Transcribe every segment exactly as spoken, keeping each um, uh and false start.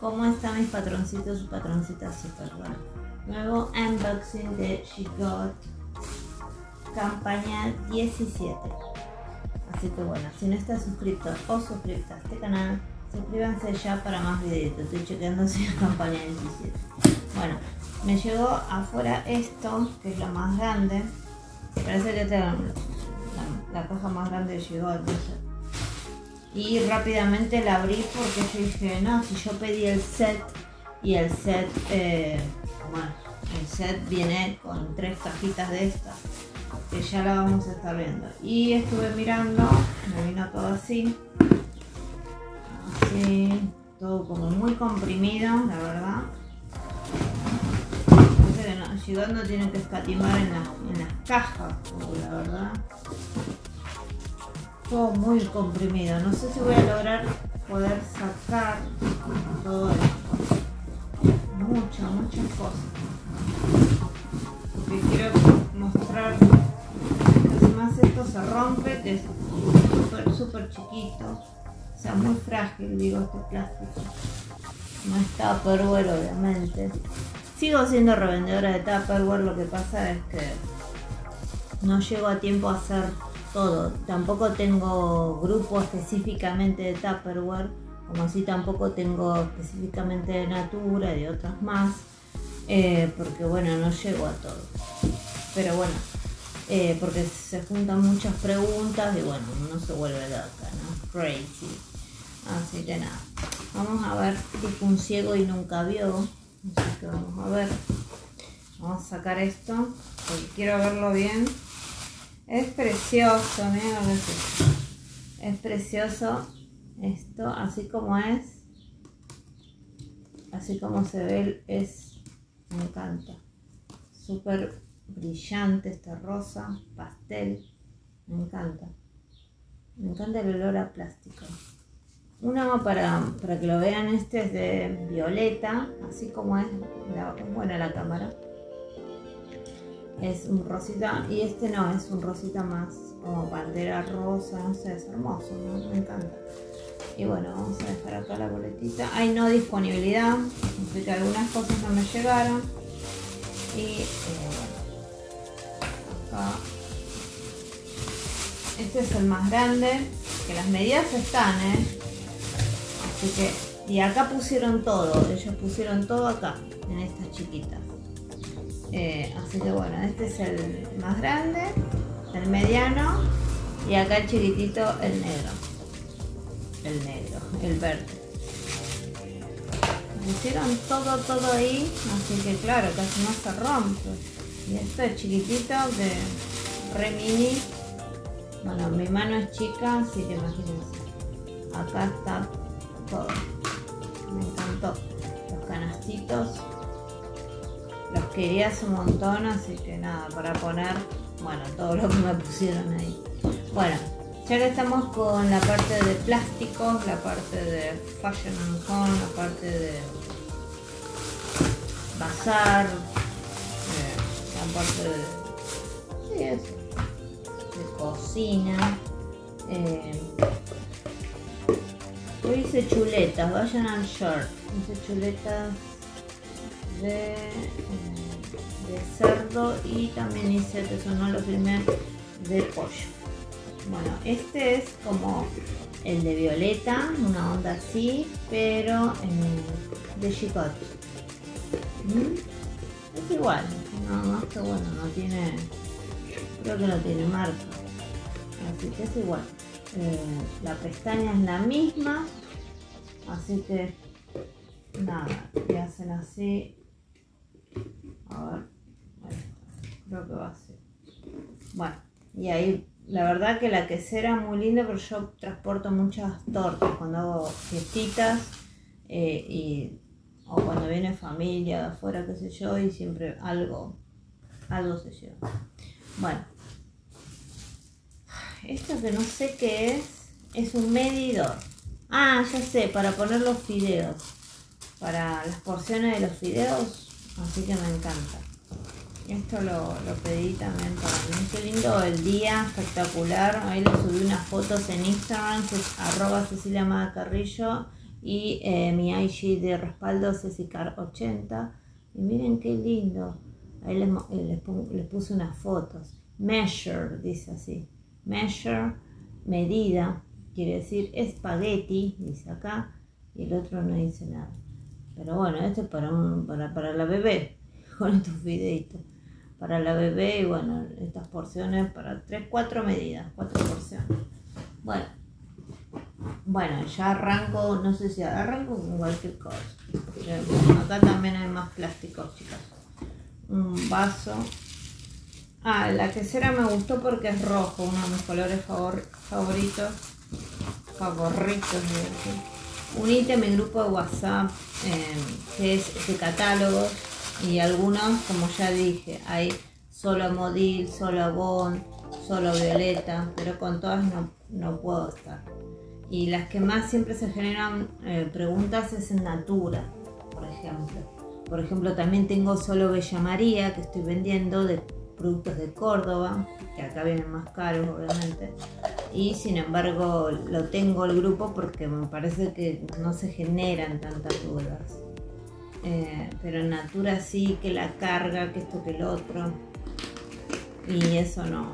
cómo están mis patroncitos, sus patroncitas super bueno. Nuevo unboxing de Gigot campaña diecisiete. Así que bueno, si no estás suscrito o suscripta a este canal, suscríbanse ya para más videitos. Estoy chequeando si es campaña diecisiete. Bueno, me llegó afuera esto, que es lo más grande. Parece que tengo la, la caja más grande de Gigot, no sé. Y rápidamente la abrí porque yo dije, no, si yo pedí el set y el set, eh, bueno, el set viene con tres cajitas de estas, que ya la vamos a estar viendo. Y estuve mirando, me vino todo así, así, todo como muy comprimido, la verdad. Gigot no tiene que escatimar en, la, en las cajas, la verdad. Todo muy comprimido. No sé si voy a lograr poder sacar todo esto. Muchas, muchas cosas. Porque quiero mostrar. Además esto se rompe, que es súper, súper chiquito. O sea, muy frágil, digo, este plástico. No es Tupperware, obviamente. Sigo siendo revendedora de Tupperware, lo que pasa es que no llego a tiempo a hacer todo. Tampoco tengo grupo específicamente de Tupperware, como así tampoco tengo específicamente de Natura y de otras más, eh, porque bueno, no llego a todo. Pero bueno, eh, porque se juntan muchas preguntas y bueno, uno se vuelve loca, ¿no? Crazy. Así que nada, vamos a ver si fue un ciego y nunca vio. Así que vamos a ver, vamos a sacar esto porque quiero verlo bien. Es precioso, mira lo que es esto. Es precioso esto, así como es, así como se ve, es, me encanta. Súper brillante este rosa, pastel, me encanta. Me encanta el olor a plástico. Una para, para que lo vean, este es de Violeta, así como es, la, es buena la cámara. Es un rosita, y este no, es un rosita más como bandera rosa, no sé, es hermoso, ¿no? Me encanta. Y bueno, vamos a dejar acá la boletita. Hay no disponibilidad, así que algunas cosas no me llegaron. Y eh, bueno, acá. Este es el más grande, que las medidas están, ¿eh? Así que, y acá pusieron todo, ellos pusieron todo acá, en estas chiquitas. Eh, así que bueno, este es el más grande, el mediano, y acá el chiquitito, el negro. El negro, el verde. Pusieron todo, todo ahí, así que claro, casi no se rompe. Y esto es chiquitito, de re mini. Bueno, mi mano es chica, así que imagínense. Acá está todo. Me encantó. Los canastitos. Los quería hace un montón, así que nada, para poner, bueno, todo lo que me pusieron ahí. Bueno, ya que estamos con la parte de plásticos, la parte de Fashion and Home, la parte de bazar, eh, la parte de, sí, eso, de cocina. Eh, hoy hice chuletas, vayan al short. Hice chuletas de, de cerdo y también hice, que eso no lo filmé, de pollo. Bueno, este es como el de Violeta, una onda así, pero eh, de Gigot. ¿Mm? Es igual, nada más que bueno, no tiene, creo que no tiene marca, así que es igual. Eh, la pestaña es la misma, así que nada, le hacen así. A ver, bueno, creo que va así. Bueno, y ahí la verdad que la quesera muy linda, pero yo transporto muchas tortas cuando hago fiestitas eh, y, o cuando viene familia de afuera, qué sé yo, y siempre algo, algo se lleva. Bueno, esto que no sé qué es, es un medidor. Ah, ya sé, para poner los fideos, para las porciones de los fideos. Así que me encanta. Esto lo, lo pedí también para mí. Qué lindo el día, espectacular. Ahí les subí unas fotos en Instagram, que es arroba Cecilia Mada Carrillo. y eh, mi I G de respaldo cecicard ochenta. Y miren qué lindo, ahí les, les, les puse unas fotos. Measure, dice así, measure, medida, quiere decir espagueti, dice acá, y el otro no dice nada. Pero bueno, esto es para, un, para, para la bebé, con estos videitos. Para la bebé, y bueno, estas porciones para tres, cuatro medidas, cuatro porciones. Bueno, bueno, ya arranco, no sé si arranco con cualquier cosa. Bueno, acá también hay más plásticos, chicas. Un vaso. Ah, la quesera me gustó porque es rojo, uno de mis colores favor, favoritos. Favoritos, ¿no? Unite a mi grupo de WhatsApp, eh, que es de catálogos. Y algunos, como ya dije, hay solo Modil, solo Avon, solo Violeta, pero con todas no, no puedo estar. Y las que más siempre se generan eh, preguntas es en Natura, por ejemplo. Por ejemplo, también tengo solo Bella María, que estoy vendiendo de productos de Córdoba, que acá vienen más caros, obviamente. Y sin embargo, lo tengo el grupo porque me parece que no se generan tantas dudas. Eh, pero en Natura sí, que la carga, que esto, que el otro, y eso no,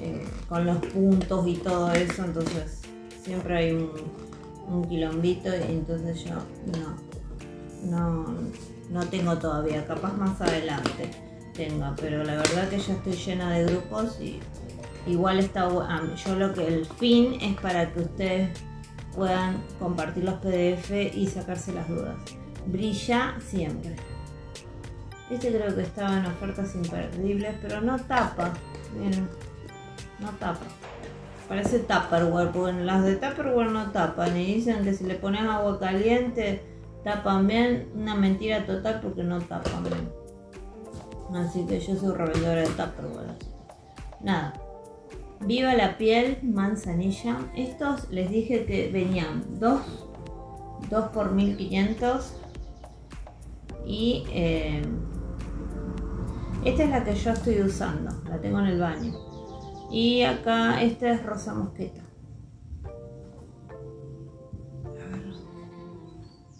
eh, con los puntos y todo eso, entonces siempre hay un, un quilombito, y entonces yo no, no, no tengo todavía, capaz más adelante tenga, pero la verdad que ya estoy llena de grupos y igual está bueno. Yo lo que el fin es para que ustedes puedan compartir los P D F y sacarse las dudas. Brilla siempre. Este creo que estaba en ofertas imperdibles, pero no tapa. Miren, no tapa. Parece Tupperware, porque las de Tupperware no tapan. Y dicen que si le pones agua caliente tapan bien. Una mentira total, porque no tapan bien. Así que yo soy revendedora de Tupperware. Nada. Viva la piel, manzanilla. Estos les dije que venían dos por mil quinientos. Y eh, esta es la que yo estoy usando, la tengo en el baño. Y acá esta es rosa mosqueta.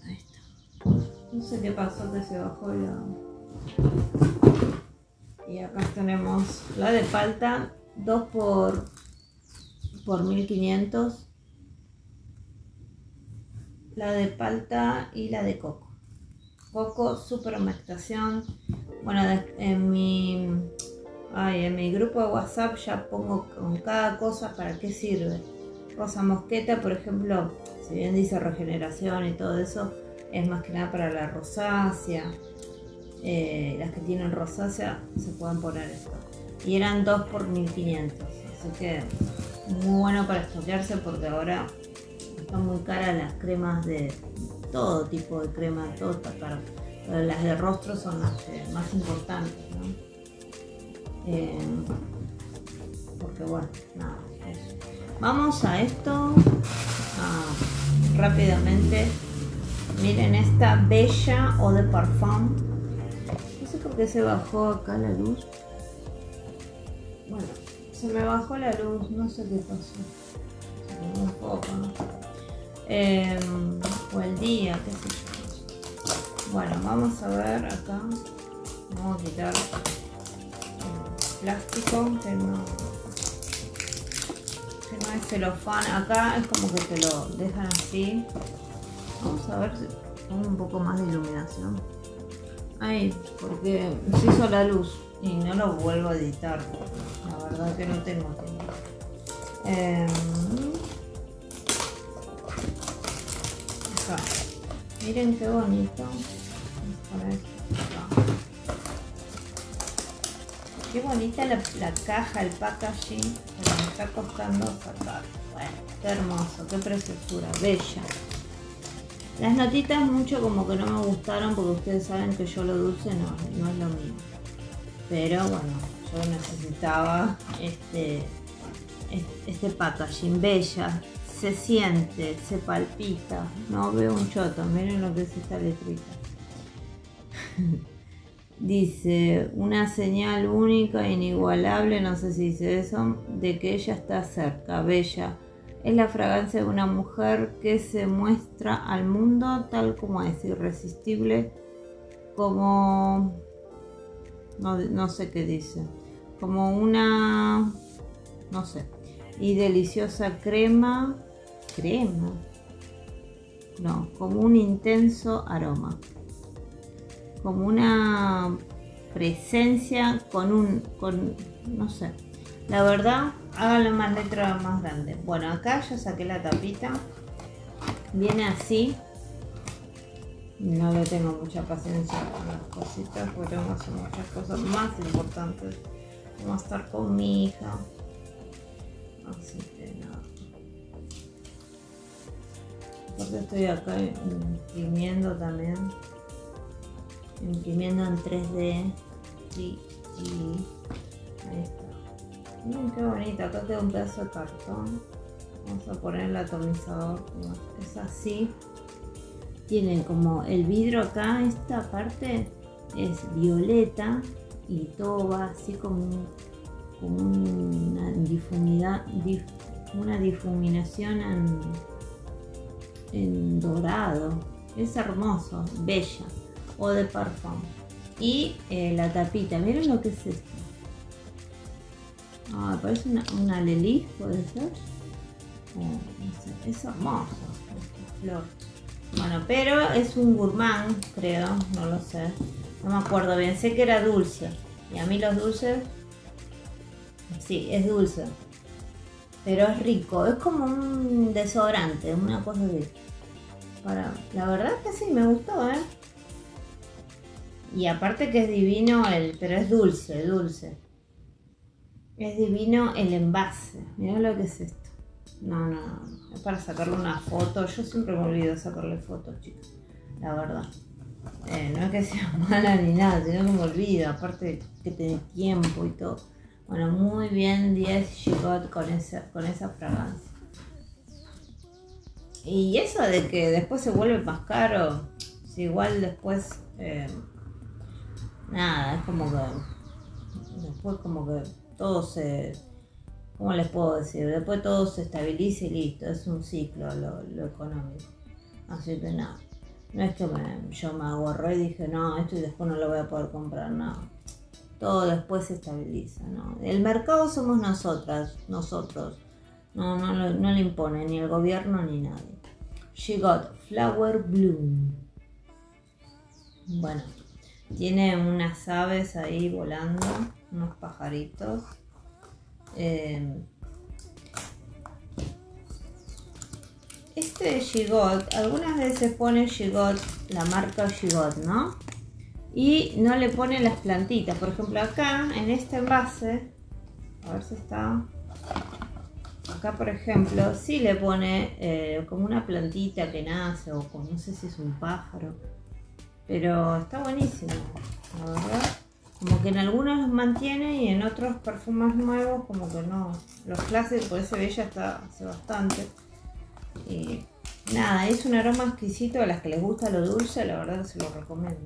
Ahí está. No sé qué pasó, que se bajó la... Y acá tenemos la de palta. dos por mil quinientos, la de palta y la de coco. Coco, super humectación. Bueno, en mi, ay, en mi grupo de WhatsApp ya pongo con cada cosa para qué sirve. Rosa mosqueta, por ejemplo, si bien dice regeneración y todo eso, es más que nada para la rosácea. Eh, las que tienen rosácea se pueden poner esto. Y eran dos por mil quinientos, así que muy bueno para estoquearse, porque ahora están muy caras las cremas, de todo tipo de crema, todo está caro, pero las de rostro son las más importantes, ¿no? Eh, porque bueno, nada, eso. Vamos a esto ah, rápidamente. Miren esta Bella o de Parfum, no sé por qué se bajó acá la luz. Bueno, se me bajó la luz, no sé qué pasó. Se me bajó, ¿no? Eh, o el día, qué sé yo. Bueno, vamos a ver acá. Vamos a quitar el plástico, que no, que no es celofán. Acá es como que te lo dejan así. Vamos a ver si pongo un poco más de iluminación. Ahí, porque se hizo la luz y no lo vuelvo a editar. La verdad que no tengo tiempo. Eh, acá. Miren qué bonito. Qué bonita la, la caja, el packaging. Pero me está costando sacar. Bueno, qué hermoso, qué preciosura, bella. Las notitas mucho como que no me gustaron, porque ustedes saben que yo lo dulce no, no es lo mío. Pero bueno, yo necesitaba este, este packaging. Bella, se siente, se palpita, no veo un choto, miren lo que es esta letrita. Dice, una señal única, inigualable, no sé si dice eso, de que ella está cerca, bella, Es la fragancia de una mujer que se muestra al mundo tal como es, irresistible, como... no, no sé qué dice, como una... no sé. Y deliciosa crema, crema, no, como un intenso aroma, como una presencia con un, con, no sé, la verdad. Háganlo más letra más grande. Bueno, acá ya saqué la tapita, viene así, no le tengo mucha paciencia con las cositas porque tengo que hacer muchas cosas más importantes. Vamos a estar con mi hija, así que nada, porque estoy acá imprimiendo también, imprimiendo en tres D. Sí, sí. Ahí está. Miren qué bonito, acá queda un pedazo de cartón. Vamos a poner el atomizador, es así. Tienen como el vidrio acá, esta parte es violeta y todo va así como, un, como una, difuminidad, dif, una difuminación en, en dorado. Es hermoso, bella. O de parfum. Y eh, la tapita, miren lo que es esto. Ah, parece una, una lelí, puede ser. Oh, no sé. Es hermoso esta flor. Bueno, pero es un gourmand, creo, no lo sé. No me acuerdo bien, sé que era dulce. Y a mí los dulces... sí, es dulce. Pero es rico, es como un desodorante, una cosa así. Para... la verdad que sí, me gustó, ¿eh? Y aparte que es divino el... pero es dulce, dulce. Es divino el envase. Mirá lo que es esto. No, no, no. Es para sacarle una foto. Yo siempre me olvido sacarle fotos, chicos. La verdad. Eh, no es que sea mala ni nada, sino que me olvido. Aparte que tenés tiempo y todo. Bueno, muy bien, diez Gigot con esa, con esa fragancia. Y eso de que después se vuelve más caro. Si igual después... Eh, nada, es como que después como que todo se... ¿cómo les puedo decir? Después todo se estabiliza y listo, es un ciclo lo, lo económico. Así que nada, no es que me, yo me agarré y dije no, esto y después no lo voy a poder comprar, no. Todo después se estabiliza, ¿no? El mercado somos nosotras, nosotros. No, no, no, no le impone ni el gobierno ni nadie. Gigot Flower Bloom. Bueno. Tiene unas aves ahí volando, unos pajaritos. Eh, este Gigot, algunas veces pone Gigot, la marca Gigot, ¿no? Y no le pone las plantitas. Por ejemplo, acá en este envase, a ver si está. Acá, por ejemplo, sí le pone eh, como una plantita que nace o con, no sé si es un pájaro. Pero está buenísimo, la verdad. Como que en algunos los mantiene y en otros perfumes nuevos como que no. Los clásicos, por ese Bella está hace bastante. Y nada, es un aroma exquisito. A las que les gusta lo dulce, la verdad se lo recomiendo.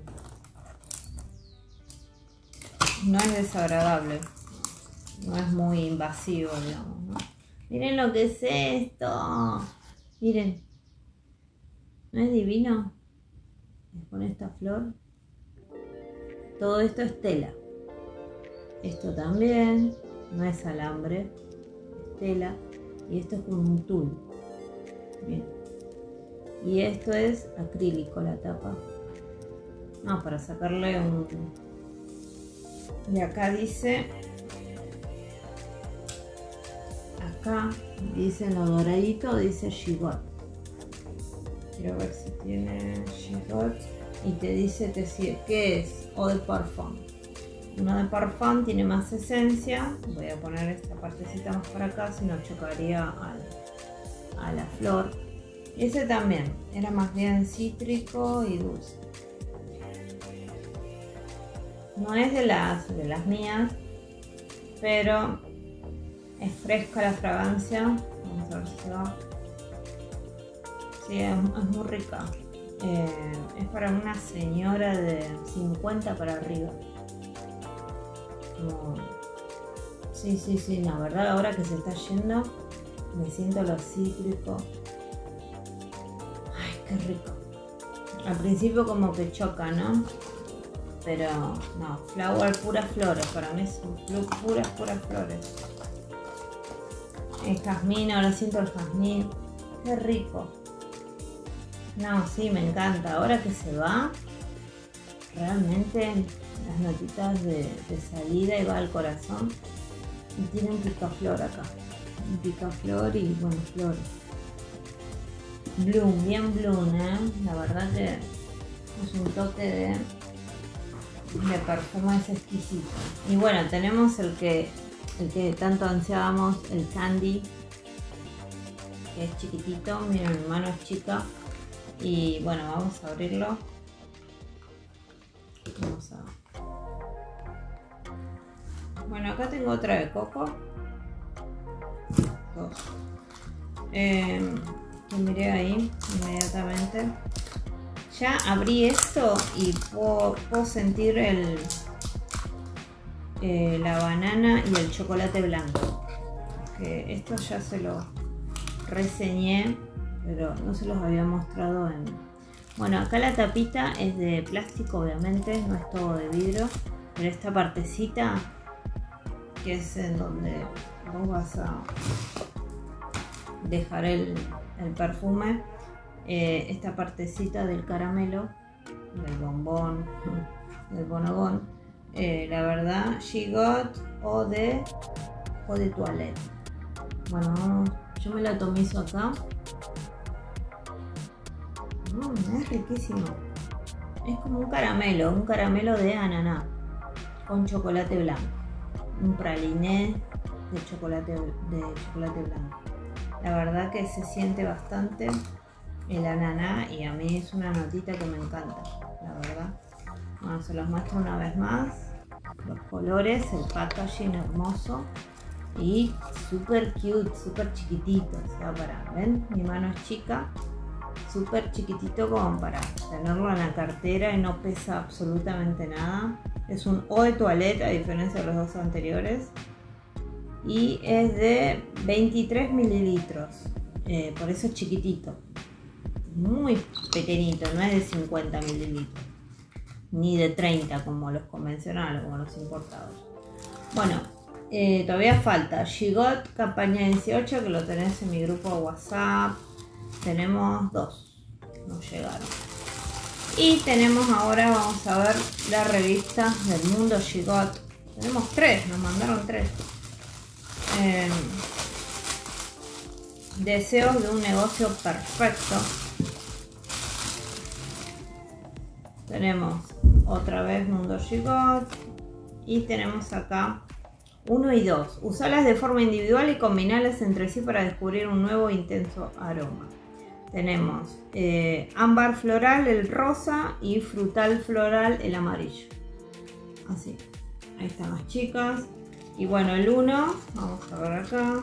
No es desagradable. No es muy invasivo, digamos, ¿no? Miren lo que es esto. Miren. ¿No es divino? Con esta flor, todo esto es tela, esto también no es alambre, es tela, y esto es como un tul. Bien. Y esto es acrílico la tapa, no, para sacarle un... y acá dice, acá dice en lo doradito, dice Gigot. Quiero ver si tiene Gigot y te dice que sí, qué es o de parfum. Uno de parfum tiene más esencia. Voy a poner esta partecita más para acá, si no chocaría al, a la flor. Ese también era más bien cítrico y dulce. No es de las, de las mías, pero es fresca la fragancia. Vamos a ver si se va. Sí, es, es muy rica. Eh, es para una señora de cincuenta para arriba. Como... sí, sí, sí, la verdad ahora que se está yendo me siento olor cítrico. Ay, qué rico. Al principio como que choca, ¿no? Pero no, flower, puras flores, para mí es un look puras, puras flores. El jazmín, ahora siento el jazmín. Qué rico. No, sí, me encanta. Ahora que se va, realmente las notitas de, de salida y va al corazón. Y tiene un picaflor acá. Un picaflor y, bueno, flores. Bloom, bien bloom, ¿eh? La verdad que es un toque de... de perfume, es exquisito. Y bueno, tenemos el que el que tanto ansiábamos, el Candy, que es chiquitito. Miren, mi mano es chica. Y bueno, vamos a abrirlo. Vamos a... Bueno, acá tengo otra de coco. Dos. Eh, que miré ahí inmediatamente. Ya abrí esto y puedo, puedo sentir el, eh, la banana y el chocolate blanco. Que esto ya se lo reseñé, pero no se los había mostrado en... Bueno, acá la tapita es de plástico, obviamente, no es todo de vidrio. Pero esta partecita, que es en donde vos vas a dejar el, el perfume. Eh, esta partecita del caramelo, del bombón, del bonobón, eh, la verdad, Gigot o de, o de toilette. Bueno, yo me la atomizo acá. Mm, es riquísimo. Es como un caramelo, un caramelo de ananá con chocolate blanco, un praliné de chocolate, de chocolate blanco. La verdad que se siente bastante el ananá y a mí es una notita que me encanta, la verdad. Bueno, se los muestro una vez más. Los colores, el packaging hermoso y súper cute, súper chiquitito. O sea, para, ¿ven? Mi mano es chica, súper chiquitito como para tenerlo en la cartera y no pesa absolutamente nada. Es un eau de toilette, a diferencia de los dos anteriores. Y es de veintitrés mililitros, eh, por eso es chiquitito. Muy pequeñito, no es de cincuenta mililitros ni de treinta como los convencionales, como los importados. Bueno, eh, todavía falta Gigot campaña dieciocho, que lo tenés en mi grupo de WhatsApp. Tenemos dos, nos llegaron. Y tenemos ahora, vamos a ver la revista del mundo Gigot. Tenemos tres, nos mandaron tres. Eh, deseos de un negocio perfecto. Tenemos otra vez Mundo Gigot. Y tenemos acá uno y dos. Usarlas de forma individual y combinarlas entre sí para descubrir un nuevo intenso aroma. Tenemos eh, ámbar floral, el rosa, y frutal floral, el amarillo. Así. Ahí están las chicas. Y bueno, el uno. Vamos a ver acá.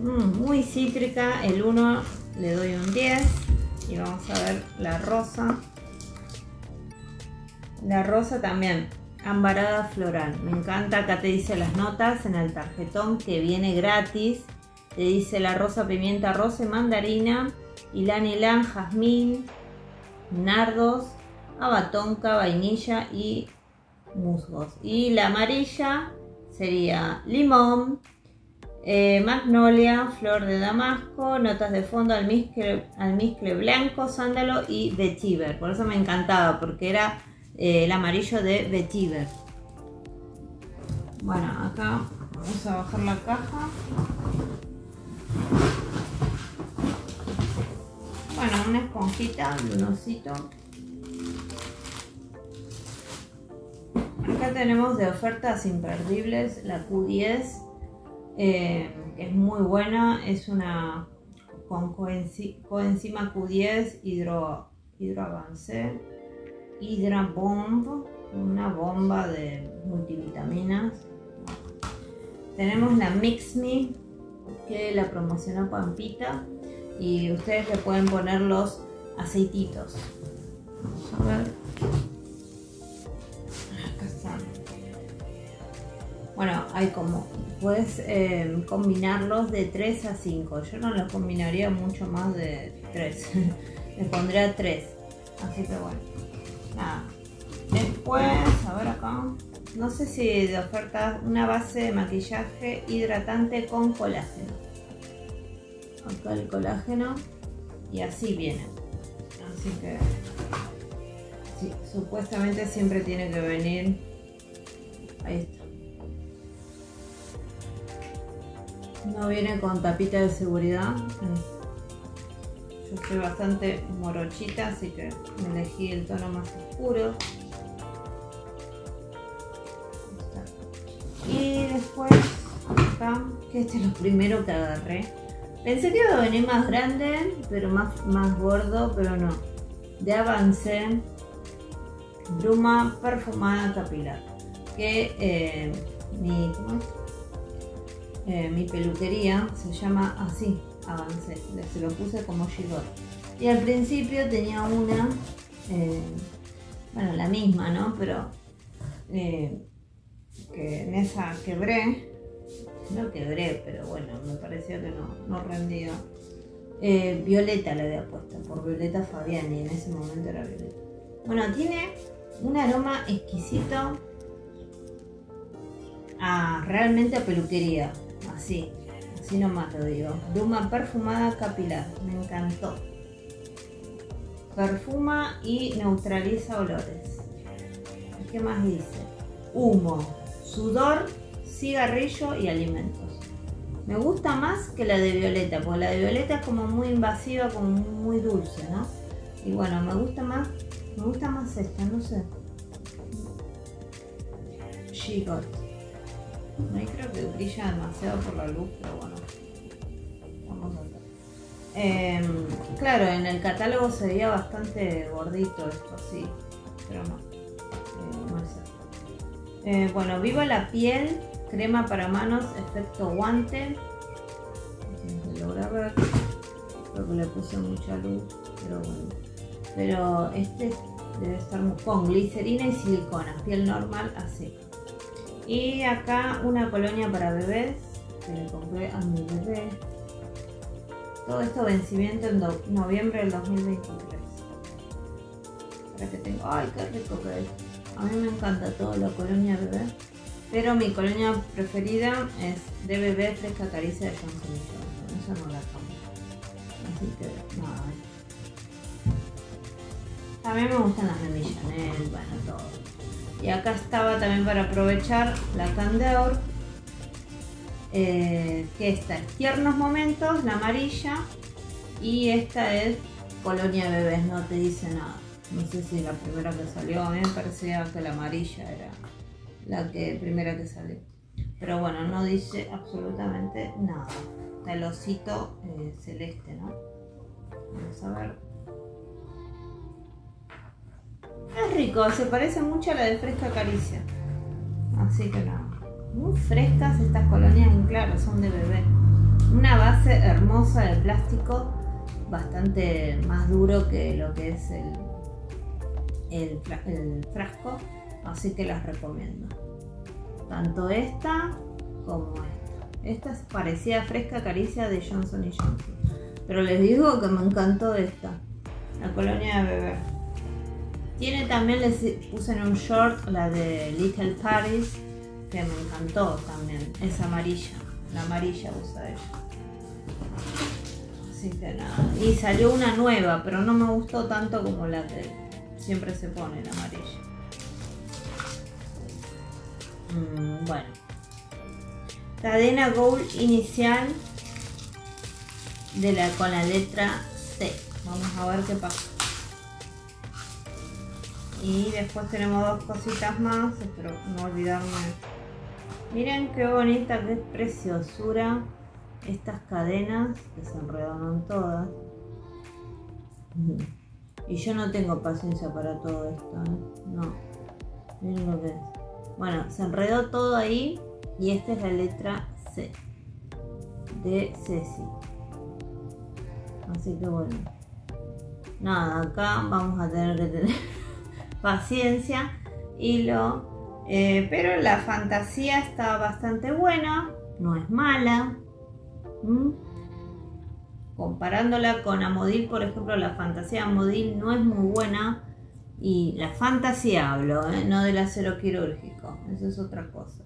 Mm, muy cítrica. El uno... Le doy un diez y vamos a ver la rosa. La rosa también, ambarada floral. Me encanta, acá te dice las notas en el tarjetón que viene gratis. Te dice la rosa, pimienta, rosa, mandarina, ylang ylang, jazmín, nardos, abatonca, vainilla y musgos. Y la amarilla sería limón. Eh, magnolia, flor de damasco, notas de fondo, almizcle, almizcle blanco, sándalo y vetiver. Por eso me encantaba, porque era eh, el amarillo de vetiver. Bueno, acá vamos a bajar la caja. Bueno, una esponjita, un osito. Acá tenemos de ofertas imperdibles la Q diez. Eh, es muy buena, es una con coenci, coenzima Q diez, hidro, hidro avance, hidra bomb, una bomba de multivitaminas. Tenemos la Mix Me, que la promocionó Pampita, y ustedes le pueden poner los aceititos. Vamos a ver. Acá están. Bueno, hay como, puedes eh, combinarlos de tres a cinco. Yo no los combinaría mucho más de tres. Le pondría tres. Así que bueno, nada. Después, a ver acá. No sé si de oferta, una base de maquillaje hidratante con colágeno. Acá el colágeno. Y así viene. Así que... sí, supuestamente siempre tiene que venir. Ahí está. No viene con tapita de seguridad. Yo soy bastante morochita, así que elegí el tono más oscuro. Y después acá, que este es lo primero que agarré. Pensé que iba a venir más grande, pero más, más gordo, pero no. De avance, bruma perfumada capilar. Que eh, mi, ¿cómo es? Eh, mi peluquería se llama así, Avance. Se lo puse como Gigot. Y al principio tenía una, eh, bueno, la misma, ¿no? Pero eh, que en esa quebré. No quebré, pero bueno, me pareció que no, no rendía. Eh, Violeta le había puesto, por Violeta Fabiani, en ese momento era Violeta. Bueno, tiene un aroma exquisito a, realmente a peluquería, así, así nomás lo digo. Bruma perfumada capilar, me encantó. Perfuma y neutraliza olores. ¿Qué más dice? Humo, sudor, cigarrillo y alimentos. Me gusta más que la de Violeta, porque la de Violeta es como muy invasiva, como muy dulce, ¿no? Y bueno, me gusta más, me gusta más esta, no sé. Gigot. No creo que brilla demasiado por la luz, pero bueno. Vamos a ver. Eh, claro, en el catálogo se veía bastante gordito esto, sí, pero no. Eh, no sé. Eh, bueno, Viva la Piel, crema para manos, efecto guante. No se logra ver. Creo que le puse mucha luz, pero bueno. Pero este debe estar con glicerina y silicona, piel normal así. Y acá una colonia para bebés, que le compré a mi bebé. Todo esto vencimiento en noviembre del dos mil veintitrés. Para que tengo... ¡ay, qué rico que es! A mí me encanta toda la colonia bebé, pero mi colonia preferida es de bebé fresca caricia de champiñón. Eso no la cambio. Así que nada. También me gustan las de Millanel, bueno, todo. Y acá estaba también para aprovechar la Candeur, eh, que esta es Tiernos Momentos, la amarilla, y esta es colonia bebés, no te dice nada. No sé si la primera que salió, a mí me parecía que la amarilla era la que, primera que salió. Pero bueno, no dice absolutamente nada. Está el osito eh, celeste, ¿no? Vamos a ver. Es rico, se parece mucho a la de Fresca Caricia. Así que nada. Muy frescas estas colonias, en claro, son de bebé. Una base hermosa de plástico, bastante más duro que lo que es el... El, el frasco, así que las recomiendo. Tanto esta como esta. Esta es parecida a Fresca Caricia de Johnson y Johnson. Pero les digo que me encantó esta, la colonia de bebé. Tiene también, les puse en un short la de Little Paris, que me encantó también. Es amarilla, la amarilla usa ella. Así que nada. Y salió una nueva, pero no me gustó tanto como la que siempre se pone el amarillo. Mm, bueno. Cadena Gold inicial de la, con la letra C. Vamos a ver qué pasa. Y después tenemos dos cositas más. Espero no olvidarme. Miren qué bonita, qué preciosura. Estas cadenas que se enredaron todas. Mm. Y yo no tengo paciencia para todo esto, ¿eh? No. Miren lo que es. Bueno, se enredó todo ahí. Y esta es la letra C. De Ceci. Así que bueno. Nada, acá vamos a tener que tener paciencia. Y lo Eh, pero la fantasía está bastante buena, no es mala. ¿Mm? Comparándola con Amodil, por ejemplo, la fantasía Amodil no es muy buena. Y la fantasía hablo, ¿eh? No del acero quirúrgico, eso es otra cosa.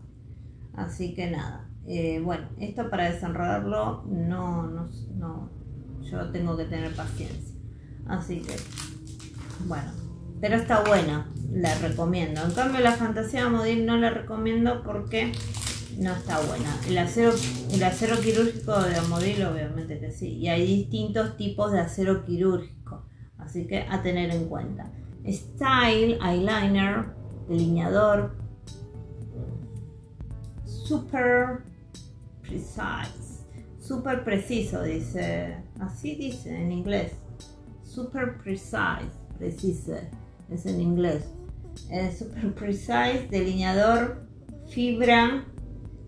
Así que nada, eh, bueno, esto para desenredarlo no, no, no, yo tengo que tener paciencia. Así que, bueno, pero está buena, la recomiendo. En cambio la fantasía Modil no la recomiendo porque no está buena. El acero, el acero quirúrgico de Modil obviamente que sí, y hay distintos tipos de acero quirúrgico, así que a tener en cuenta. Style, eyeliner, delineador, super precise, super preciso dice, así dice en inglés, super precise, precise, es en inglés, eh, super precise, delineador, fibra,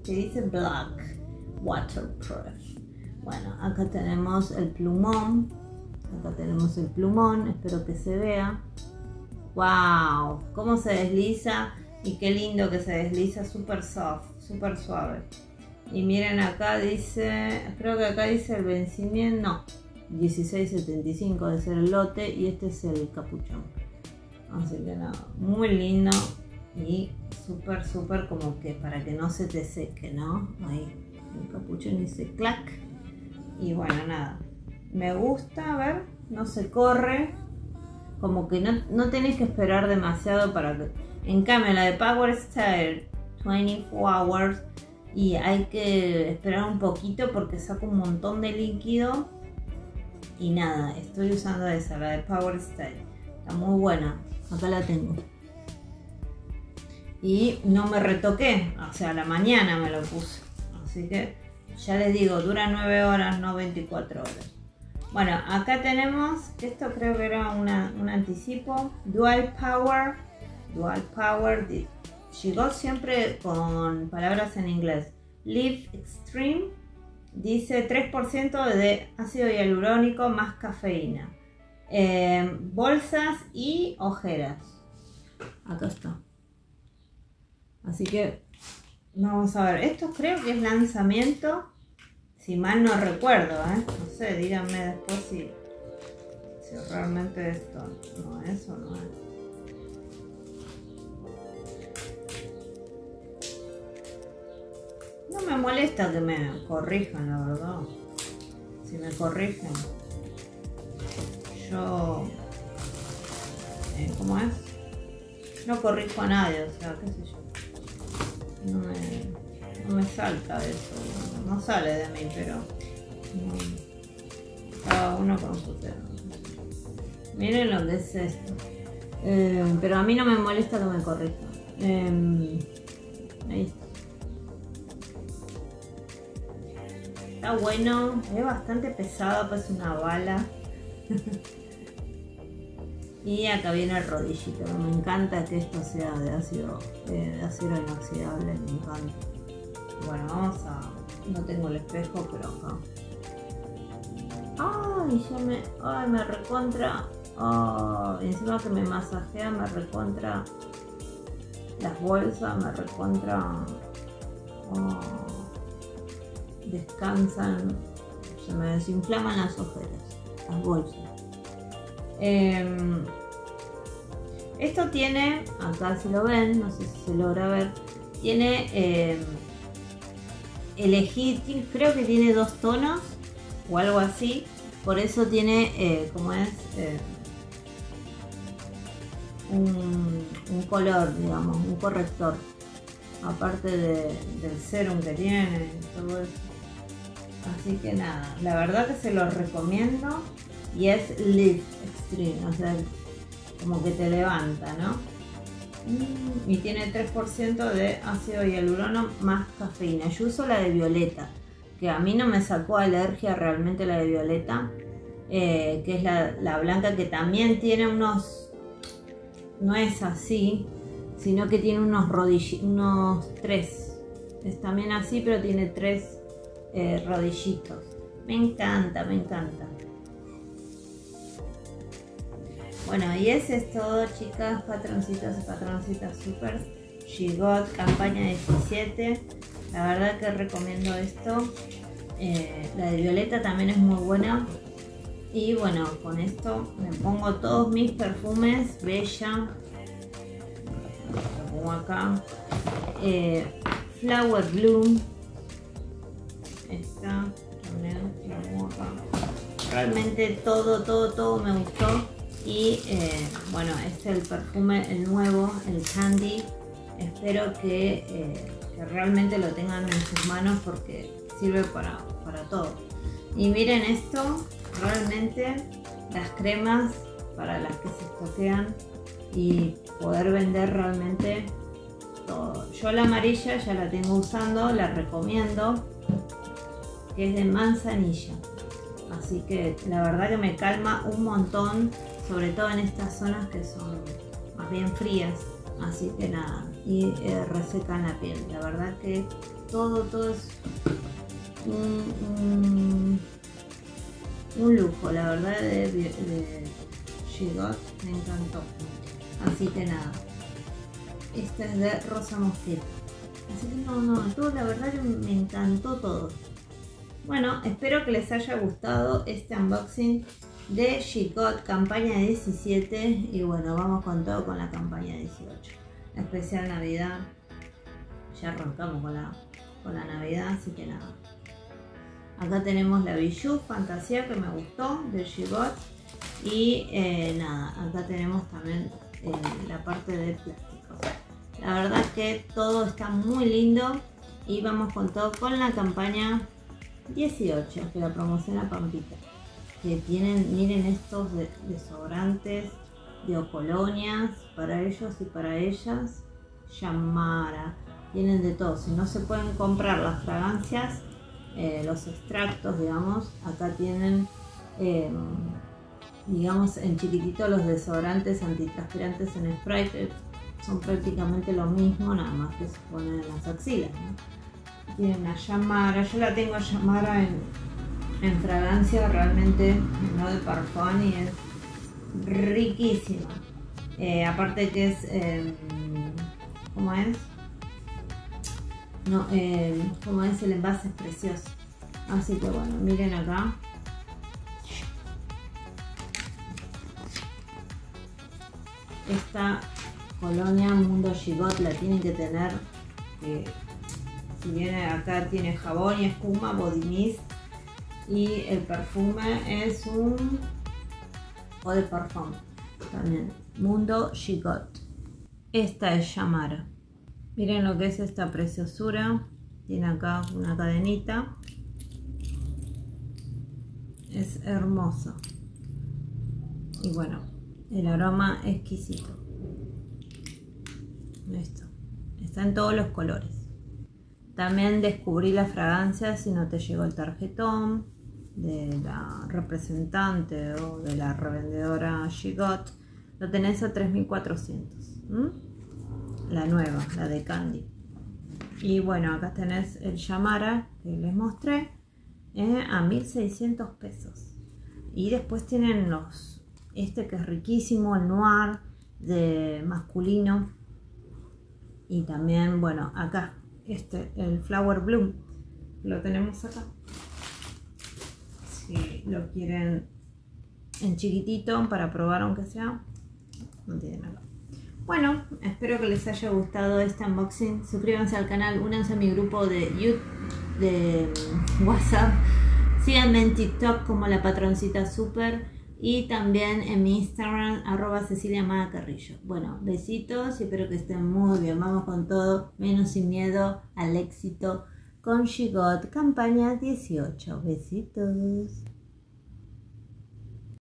que dice black, waterproof. Bueno, acá tenemos el plumón, acá tenemos el plumón, espero que se vea. Wow, cómo se desliza y qué lindo que se desliza, súper soft, súper suave. Y miren acá dice, creo que acá dice el vencimiento, no, dieciséis setenta y cinco debe ser el lote y este es el capuchón. Así que nada, muy lindo y súper, súper como que para que no se te seque, ¿no? Ahí el capuchón dice clac y bueno, nada, me gusta, a ver, no se corre. Como que no, no tenés que esperar demasiado para que... En cambio, la de Power Style, veinticuatro hours, y hay que esperar un poquito porque saca un montón de líquido. Y nada, estoy usando esa, la de Power Style. Está muy buena, acá la tengo. Y no me retoqué, o sea, a la mañana me lo puse. Así que, ya les digo, dura nueve horas, no veinticuatro horas. Bueno, acá tenemos, esto creo que era una, un anticipo, Dual Power, Dual Power, Gigot siempre con palabras en inglés, Live Extreme, dice tres por ciento de ácido hialurónico más cafeína, eh, bolsas y ojeras, acá está, así que vamos a ver, esto creo que es lanzamiento. Si mal no recuerdo, ¿eh? No sé, díganme después si, si realmente esto no es o no es. No me molesta que me corrijan, la verdad. Si me corrigen, yo... ¿eh? ¿Cómo es? No corrijo a nadie, o sea, qué sé yo. No me... No me salta eso, no, no sale de mí, pero no, cada uno con su tema. Miren lo que es esto. Eh, pero a mí no me molesta que me corrija. Eh, ahí está. Está bueno, es bastante pesado, pues una bala. Y acá viene el rodillito. Me encanta que esto sea de ácido, de ácido inoxidable, me encanta. Bueno, vamos a... No tengo el espejo, pero acá. ¡Ay! Ya me... ¡Ay! Me recontra... Oh, encima que me masajea, me recontra... Las bolsas, me recontra... Oh, descansan... Se me desinflaman las ojeras. Las bolsas. Eh, esto tiene... Acá si lo ven, no sé si se logra ver. Tiene... Eh, elegí, creo que tiene dos tonos o algo así, por eso tiene eh, como es eh, un, un color, digamos, un corrector aparte de, del serum que tiene, todo eso. Así que nada, la verdad que se los recomiendo y es Lift Extreme, o sea, como que te levanta, ¿no? Y tiene tres por ciento de ácido hialurónico más cafeína. Yo uso la de Violeta, que a mí no me sacó alergia realmente la de Violeta, eh, que es la, la blanca, que también tiene unos... No es así, sino que tiene unos rodillitos, unos tres. Es también así, pero tiene tres eh, rodillitos. Me encanta, me encanta. Bueno, y ese es todo, chicas, patroncitas y patroncitas super. Gigot campaña diecisiete. La verdad que recomiendo esto. Eh, la de Violeta también es muy buena. Y bueno, con esto me pongo todos mis perfumes. Bella. Lo pongo acá. Eh, Flower Bloom. Esta también la pongo acá. Realmente todo, todo, todo me gustó. Y eh, bueno, este es el perfume, el nuevo, el Candy. Espero que, eh, que realmente lo tengan en sus manos porque sirve para, para todo. Y miren esto, realmente las cremas para las que se estoquean y poder vender realmente todo. Yo la amarilla ya la tengo usando, la recomiendo, que es de manzanilla. Así que la verdad que me calma un montón, sobre todo en estas zonas que son más bien frías. Así que nada, y eh, resecan la piel. La verdad que todo, todo es un, un, un lujo. La verdad de, de Gigot me encantó. Así que nada, esta es de rosa mosqueta. Así que no, no, todo, la verdad que me encantó todo. Bueno, espero que les haya gustado este unboxing de Gigot campaña diecisiete y bueno, vamos con todo con la campaña dieciocho. La especial Navidad, ya arrancamos con la, con la Navidad, así que nada. Acá tenemos la Bijou Fantasía que me gustó de Gigot y eh, nada, acá tenemos también eh, la parte de plástico. La verdad es que todo está muy lindo y vamos con todo con la campaña dieciocho que la promociona Pampita. Que tienen, miren estos de, desodorantes de o colonias para ellos y para ellas. Yamara, tienen de todo. Si no se pueden comprar las fragancias, eh, los extractos, digamos, acá tienen, eh, digamos, en chiquitito los desodorantes antitranspirantes en spray, que son prácticamente lo mismo, nada más que se ponen en las axilas, ¿no? Tienen a Yamara, yo la tengo a Yamara en. En fragancia realmente no de parfum y es riquísima. Eh, aparte que es, eh, ¿cómo es? No, eh, como es el envase es precioso. Así que bueno, miren acá. Esta colonia Mundo Gigot la tienen que tener. Eh, si viene acá tiene jabón y espuma, body mist. Y el perfume es un eau de parfum también, Mundo Gigot. Esta es Yamara. Miren lo que es esta preciosura. Tiene acá una cadenita. Es hermosa. Y bueno, el aroma exquisito. Listo. Está en todos los colores. También descubrí la fragancia si no te llegó el tarjetón de la representante o de la revendedora Gigot. Lo tenés a tres mil cuatrocientos. ¿Mm? La nueva, la de Candy. Y bueno, acá tenés el Yamara que les mostré, eh, a mil seiscientos pesos. Y después tienen los, este que es riquísimo, el Noir de masculino. Y también, bueno, acá este, el Flower Bloom, lo tenemos acá. Si lo quieren en chiquitito para probar aunque sea, no tienen acá. Bueno, espero que les haya gustado este unboxing. Suscríbanse al canal, únanse a mi grupo de YouTube, de WhatsApp. Síganme en TikTok como La Patroncita Super y también en mi Instagram, arroba Cecilia Mada Carrillo. Bueno, besitos y espero que estén muy bien. Vamos con todo, menos sin miedo al éxito con Gigot campaña dieciocho. Besitos.